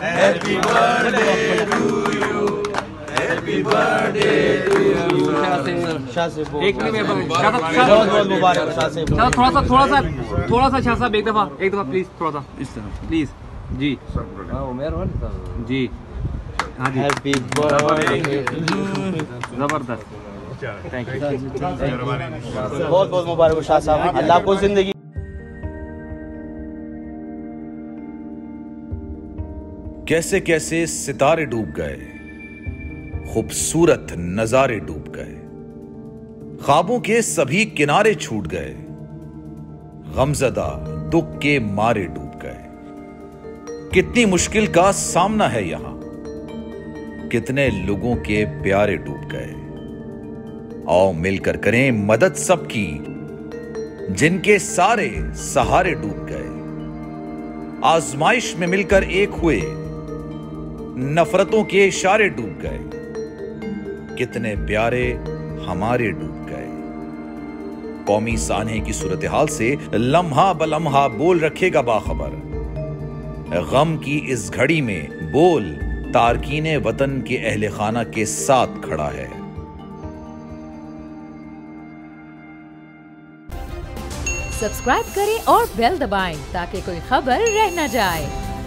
Happy birthday to you. Happy birthday to you. Shah साहब एक minute बहुत मुबारक शाह साहब थोड़ा सा शाह साहब एक दफा प्लीज थोड़ा सा इस तरफ प्लीज जी जी हाँ जी हैप्पी बर्थडे जबरदस्त थैंक यू बहुत बहुत मुबारक शाह साहब अल्लाह आपको जिंदगी कैसे कैसे सितारे डूब गए खूबसूरत नजारे डूब गए ख्वाबों के सभी किनारे छूट गए गमजदा दुख के मारे डूब गए कितनी मुश्किल का सामना है यहां कितने लोगों के प्यारे डूब गए आओ मिलकर करें मदद सबकी जिनके सारे सहारे डूब गए आजमाइश में मिलकर एक हुए नफरतों के इशारे डूब गए कितने प्यारे हमारे डूब गए कौमी सान्हे की सूरत-ए-हाल से लम्हा बलम्हा बोल रखेगा बाखबर गम की इस घड़ी में बोल तारकीने वतन के अहले खाना के साथ खड़ा है। सब्सक्राइब करें और बेल दबाएं ताकि कोई खबर रह न जाए।